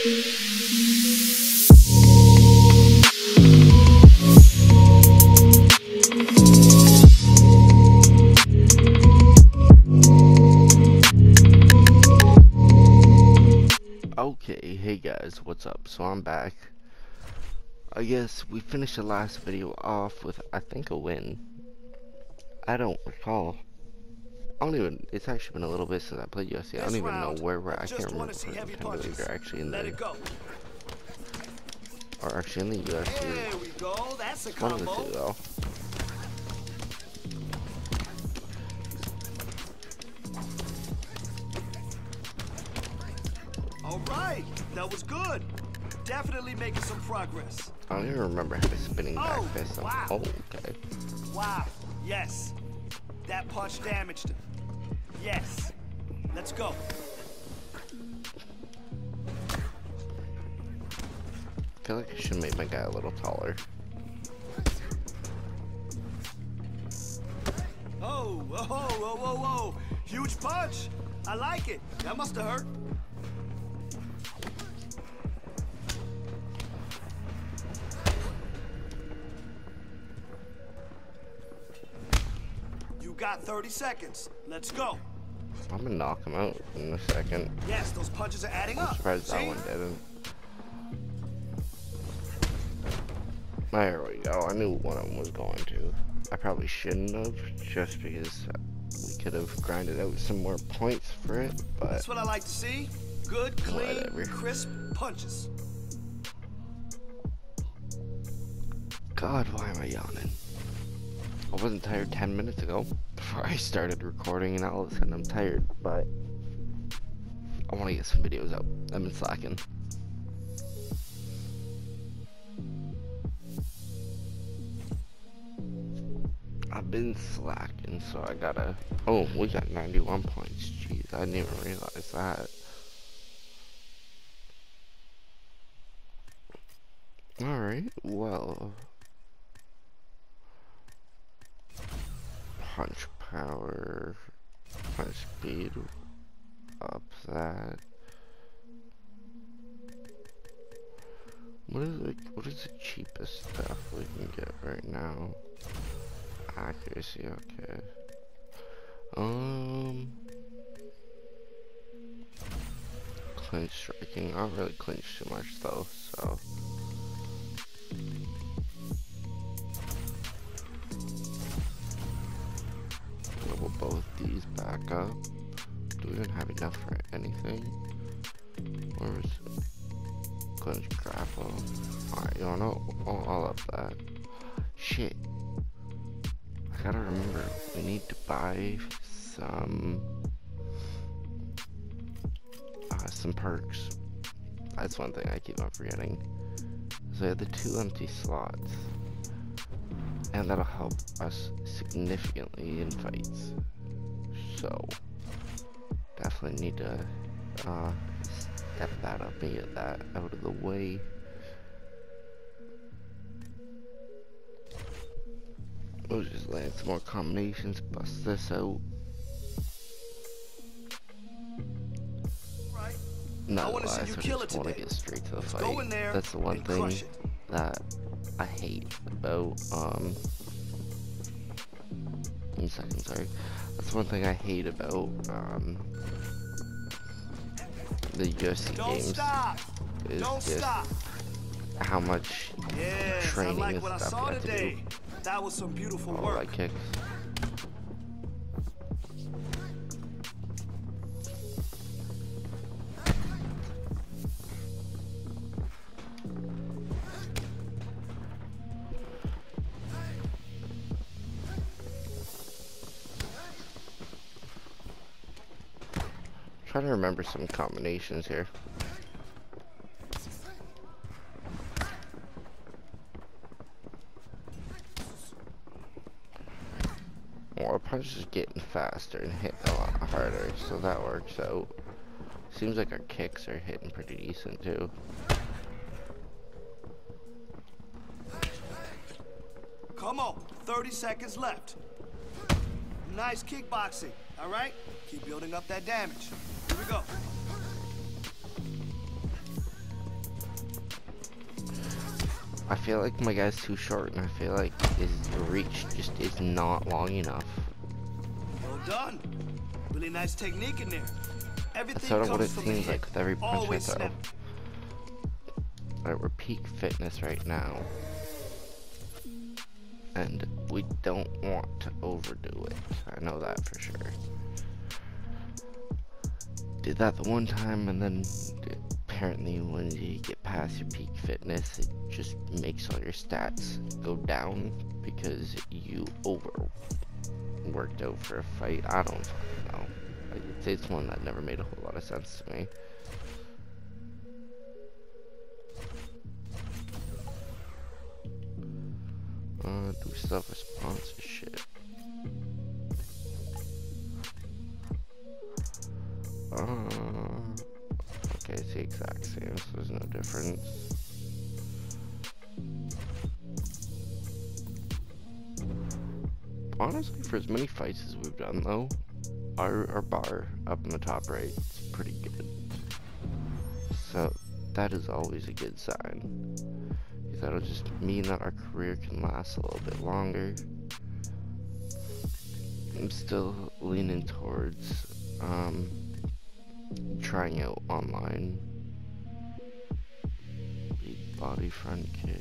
Okay, hey guys, what's up? So I'm back. I guess we finished the last video off with, I think, a win. I don't recall. It's actually been a little bit since I played UFC. I don't even know where we're at. I can't remember if they're actually in the... Or actually in the UFC. There we go. That's a combo. One of the two, though. Alright, that was good. Definitely making some progress. I don't even remember how to spinning back fist. Wow. Oh, okay. Wow, yes. That punch damaged him. Yes. Let's go. I feel like I should make my guy a little taller. Oh, whoa, whoa, whoa, whoa. Huge punch. I like it. That must have hurt. Got 30 seconds. Let's go. I'm gonna knock him out in a second. Yes, those punches are adding up. I'm surprised that one didn't. There we go. I knew one of them was going to. I probably shouldn't have, just because we could have grinded out some more points for it. But that's what I like to see. Good, clean, crisp punches. God, why am I yawning? I wasn't tired 10 minutes ago before I started recording, and all of a sudden I'm tired, but I want to get some videos out. I've been slacking. So I gotta... Oh, we got 91 points. Jeez, I didn't even realize that. Alright, well... Punch power, punch speed, up that. What is the cheapest stuff we can get right now? Accuracy, okay. Clinch striking. I don't really clinch too much though, so. Both these back up. Do we even have enough for anything? Or is it clinch grapple? Alright, you know, all of that. Shit. I gotta remember, we need to buy some perks. That's one thing I keep on forgetting. So we have the 2 empty slots. And that'll help us significantly in fights. So, definitely need to step that up and get that out of the way. We'll just land some more combinations, bust this out. Right. Not wise, I just want to get straight to the fight. That's the one thing that I hate about, that's one thing I hate about, the UFC games, is just how much training and stuff you have to do. That was some beautiful work. All that kicks. Trying to remember some combinations here. Well, our punch is getting faster and hitting a lot harder, so that works out. Seems like our kicks are hitting pretty decent too. Come on, 30 seconds left. Nice kickboxing, alright? Keep building up that damage. Here we go. I feel like my guy's too short, and I feel like his reach just is not long enough. Well done. Really nice technique in there. Everything that's sort of what it seems like with every punch I throw. Alright, we're peak fitness right now. And we don't want to overdo it. I know that for sure. Did that the one time, and then apparently when you get past your peak fitness, it just makes all your stats go down because you overworked out for a fight. I don't know. It's one that never made a whole lot of sense to me. Do we still have a sponsorship? Okay, it's the exact same, so there's no difference. Honestly, for as many fights as we've done though, our bar up in the top right is pretty good. So that is always a good sign. That'll just mean that our career can last a little bit longer. I'm still leaning towards trying out online. Big body front kick.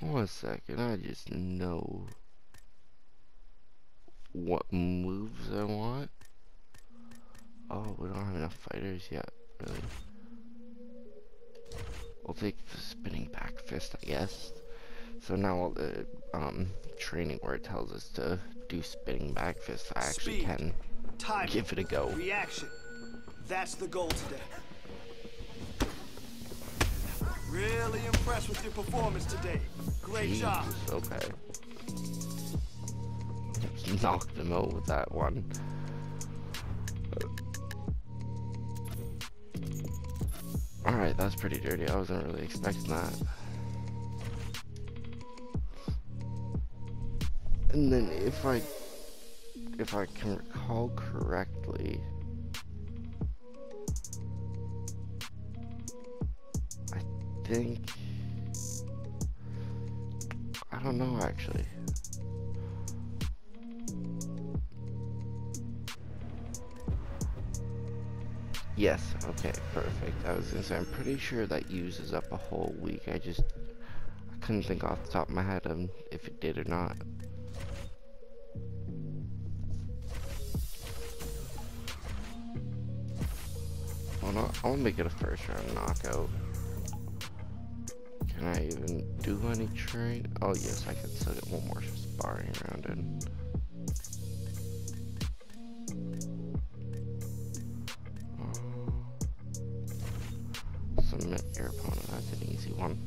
One second, I just know what moves I want. Oh, we don't have enough fighters yet, really. We'll take the spinning back fist, I guess. So now all the training where it tells us to do spinning back fists, I actually can give it a go. Reaction. That's the goal today. Really impressed with your performance today. Great job. Okay. Just knocked him out with that one. Alright, that's pretty dirty. I wasn't really expecting that. And then if I can recall correctly, I think, I don't know actually. Yes, okay, perfect. I was gonna say, I'm pretty sure that uses up a whole week. I couldn't think off the top of my head if it did or not. I'll make it a first round knockout. Can I even do any train? Oh yes, I can still get one more sparring round in. Submit your opponent, that's an easy one.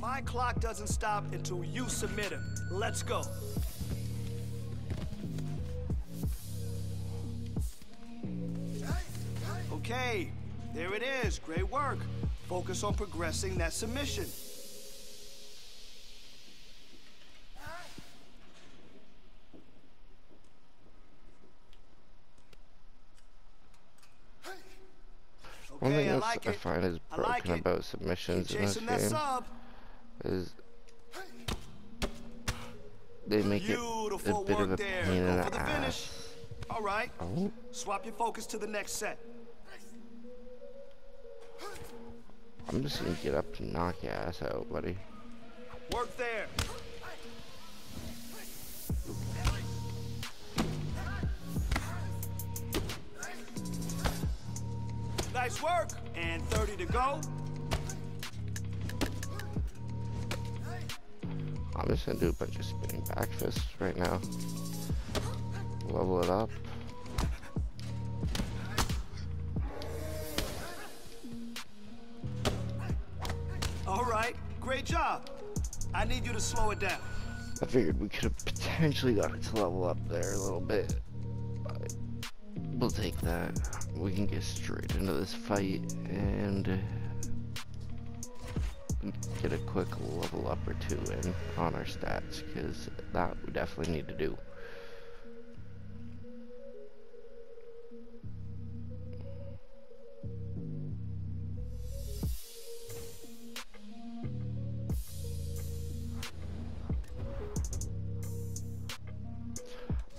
My clock doesn't stop until you submit him. Let's go. Okay, there it is. Great work. Focus on progressing that submission. One thing else I find is broken about submissions in this game is they make it a bit of a pain in the ass. All right, swap your focus to the next set. I'm just gonna get up and knock your ass out, buddy. Work there. Nice work, and 30 to go. I'm just gonna do a bunch of spinning back fists right now. Level it up. All right, great job. I need you to slow it down. I figured we could have potentially got it to level up there a little bit. We'll take that. We can get straight into this fight, and get a quick level up or two in on our stats, because that we definitely need to do.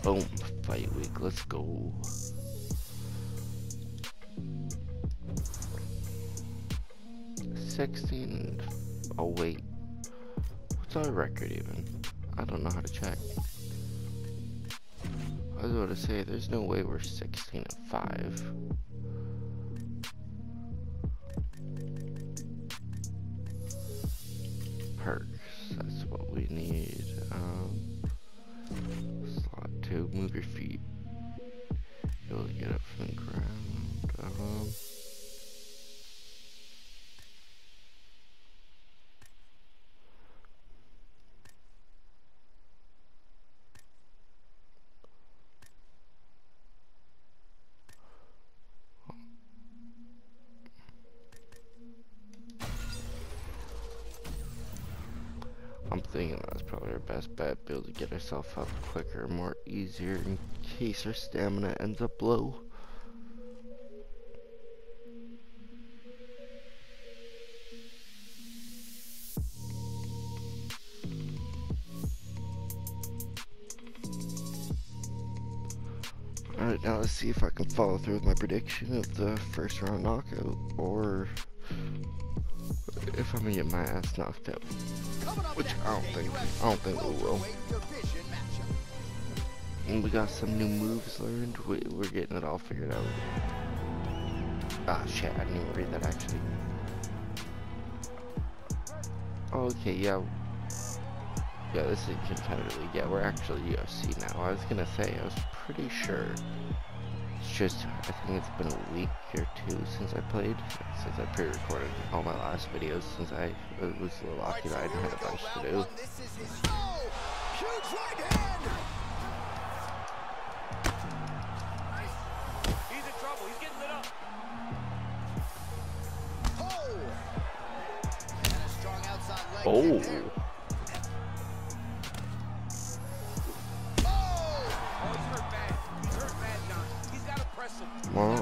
Boom, fight week, let's go. Oh wait, what's our record even? I don't know how to check. I was about to say, there's no way we're 16-5. Perks, that's what we need. Slot 2, move your feet. You'll get up from the ground. Thinking that's probably our best bet, be able to get herself up quicker, more easier, in case her stamina ends up low. Alright, now let's see if I can follow through with my prediction of the first round knockout, or if I'm gonna get my ass knocked out. Which I don't think we will. And we got some new moves learned. We're getting it all figured out. Ah, shit, I didn't even read that actually. Okay, yeah. Yeah, this is competitive league. Yeah, we're actually UFC now. I was gonna say, I was pretty sure. It's just, I think it's been a week or two since I played, since I pre-recorded all my last videos, since I was a little occupied and had a bunch to do. Oh! Well,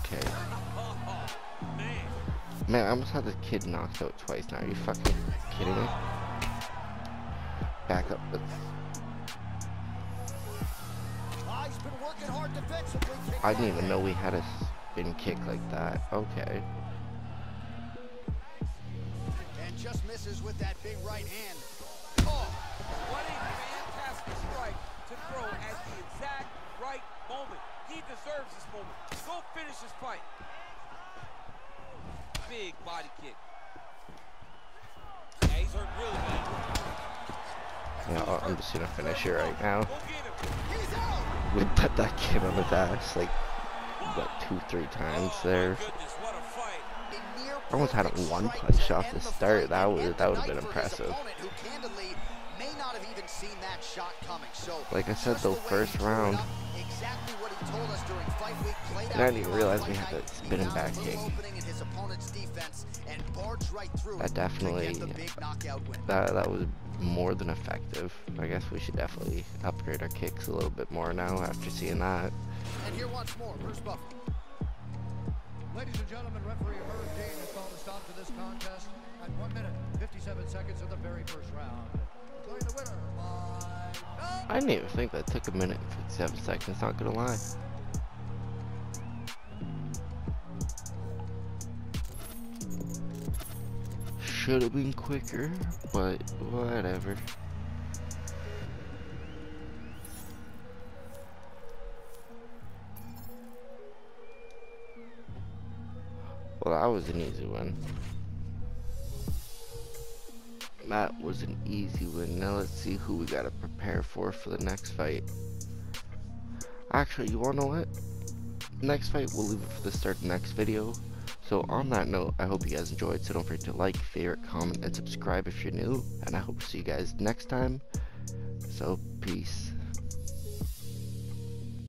okay. Man, I almost had this kid knocked out twice now. Are you fucking kidding me? Back up. I didn't even know we had a spin kick like that. Okay. And just misses with that big right hand. What a fantastic strike to throw at the exact right moment. He deserves this moment. Go finish this fight. Big body kick. Yeah, he's hurt really bad. Yeah, I'm just gonna finish it right now. We put that kid on his ass like, what, 2-3 times there. I almost had him one punch off the start. That would have been impressive. Seen that shot coming. So like I said, the first round, exactly what he told us during fight week, played out. I didn't even realize we had that spinning back kick. That definitely, that was more than effective. I guess we should definitely upgrade our kicks a little bit more now after seeing that. And here once more, Bruce Buffer. Ladies and gentlemen, referee Hurricane has called a stop to this contest at 1 minute, 57 seconds of the very first round. I didn't even think that took a minute and 57 seconds, not gonna lie. Should have been quicker, but whatever. Well, that was an easy one. That was an easy win. Now let's see who we gotta prepare for the next fight. Actually, you wanna know what? Next fight, we'll leave it for the start of the next video. So on that note, I hope you guys enjoyed. So don't forget to like, favorite, comment, and subscribe if you're new. And I hope to see you guys next time. So peace.